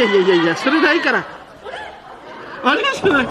やいやいやいや、それないから。あれですよね。